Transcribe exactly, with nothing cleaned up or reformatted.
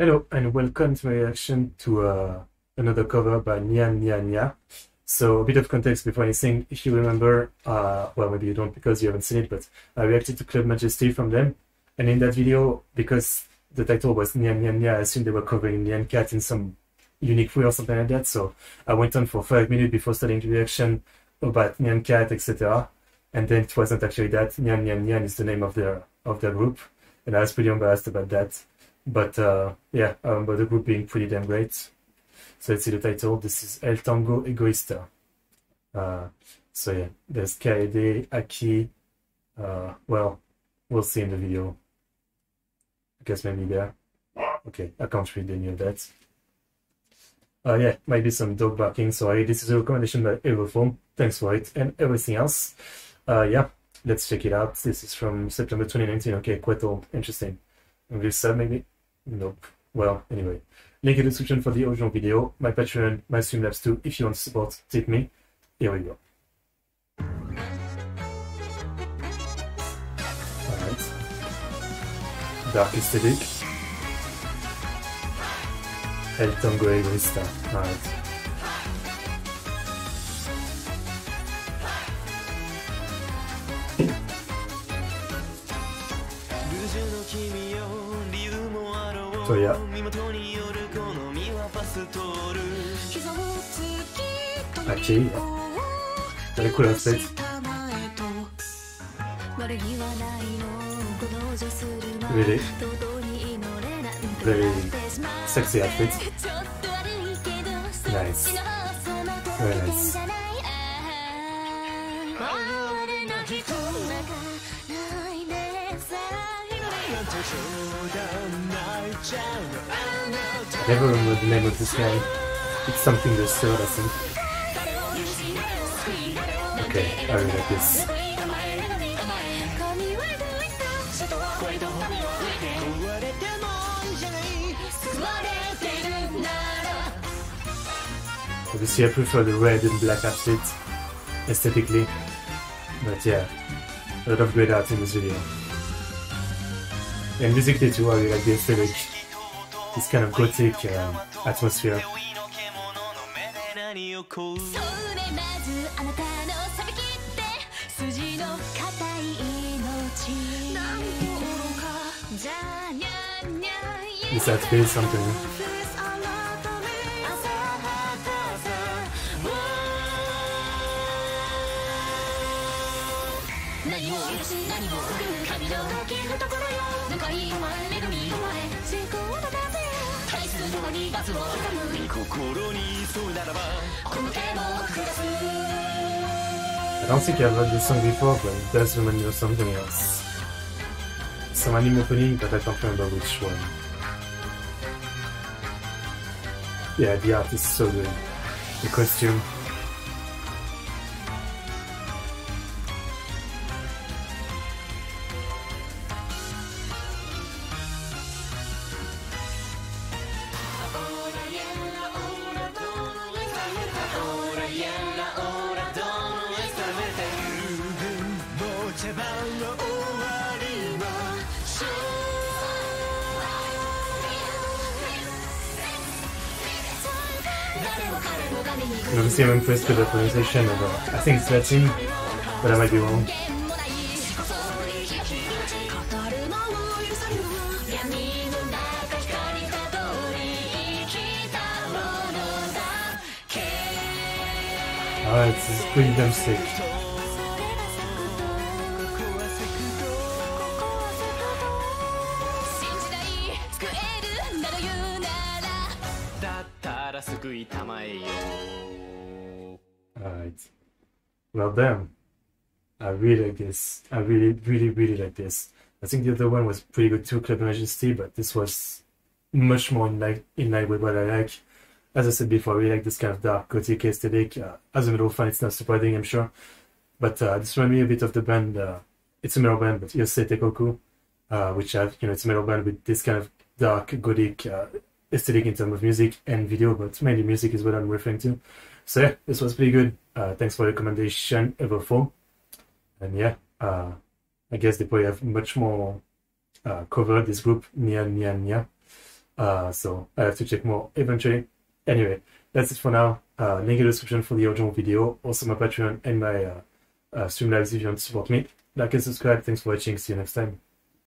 Hello and welcome to my reaction to uh, another cover by Nyan Nyan Nya. So a bit of context before anything, if you remember, uh, well maybe you don't because you haven't seen it, but I reacted to Club Majesty from them, and in that video, because the title was Nyan Nyan Nya, I assumed they were covering Nyan Cat in some unique way or something like that, so I went on for five minutes before starting the reaction about Nyan Cat, et cetera. And then it wasn't actually that. Nyan Nyan Nyan is the name of their, of their group, and I was pretty embarrassed about that. But uh, yeah, I remember the group being pretty damn great. So let's see the title. This is El Tango Egoista. Uh, so yeah, there's Kaede, Aki. Uh, well, we'll see in the video. I guess maybe there. Okay, I can't read any of that. Uh, yeah, might be some dog barking. Sorry, this is a recommendation by Everphone. Thanks for it and everything else. Uh, yeah, let's check it out. This is from September twenty nineteen. Okay, quite old. Interesting. English sub maybe? Nope. Well, anyway. Link in the description for the original video, my Patreon, my Streamlabs too, if you want to support, tip me. Here we go. Alright. Dark aesthetic. El Tango Egoista. Alright. So yeah, Aki, yeah. Very cool outfit. Really, very sexy outfit. Nice, very nice. I never remember the name of this guy. It's something that's still, I think. Okay, I really like this. Obviously, I prefer the red and black outfit aesthetically. But yeah, a lot of great art in this video. And musically too, I really like the aesthetic, this kind of gothic um, atmosphere. This has to be something. I don't think I've heard this song before, but it does remind me of something else. Some anime opening, but I can't remember which one. Yeah, the art is so good. The costume. And obviously I'm impressed with the pronunciation of uh, I think it's Latin, but I might be wrong. Alright, this is pretty damn sick. Alright. Well damn. I really like this. I really, really, really like this. I think the other one was pretty good too, Club Majesty, but this was much more in line, in line with what I like. As I said before, I really like this kind of dark, gothic aesthetic. Uh, as a metal fan, it's not surprising, I'm sure. But uh, this reminds me a bit of the band, uh, it's a metal band, but Yosei Tekoku, uh, which have, you know, it's a metal band with this kind of dark, gothic uh, aesthetic in terms of music and video, but mainly music is what I'm referring to. So yeah, this was pretty good. Uh, thanks for the recommendation, Everphone. And yeah, uh, I guess they probably have much more uh, covered this group, Nyan Nyan Nya. Uh, so I have to check more eventually. Anyway, that's it for now. Uh, link in the description for the original video, also my Patreon and my uh, uh, Streamlabs if you want to support me. Like and subscribe. Thanks for watching. See you next time.